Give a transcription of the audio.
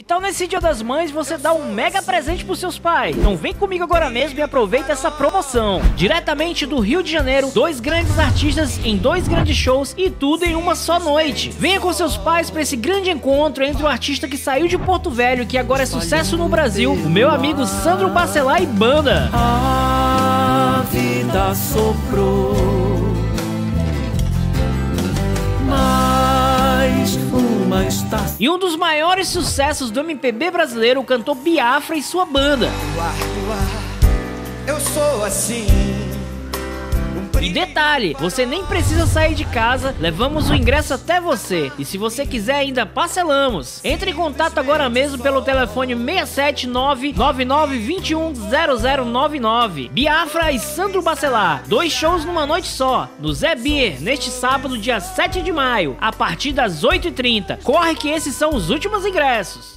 Então nesse Dia das Mães você dá um mega presente pros seus pais. Então vem comigo agora mesmo e aproveita essa promoção. Diretamente do Rio de Janeiro, 2 grandes artistas em 2 grandes shows e tudo em uma só noite. Venha com seus pais pra esse grande encontro entre o artista que saiu de Porto Velho, que agora é sucesso no Brasil, o meu amigo Sandro Bacelar e Banda. A vida soprou, mas uma estação. E um dos maiores sucessos do MPB brasileiro, o cantor Byafra e sua banda. Eu sou assim. E detalhe, você nem precisa sair de casa, levamos o ingresso até você. E se você quiser ainda parcelamos. Entre em contato agora mesmo pelo telefone 679-9921-0099. Byafra e Sandro Bacelar, 2 shows numa noite só, no Zé Bier, neste sábado, dia 7 de maio, a partir das 8h30. Corre que esses são os últimos ingressos.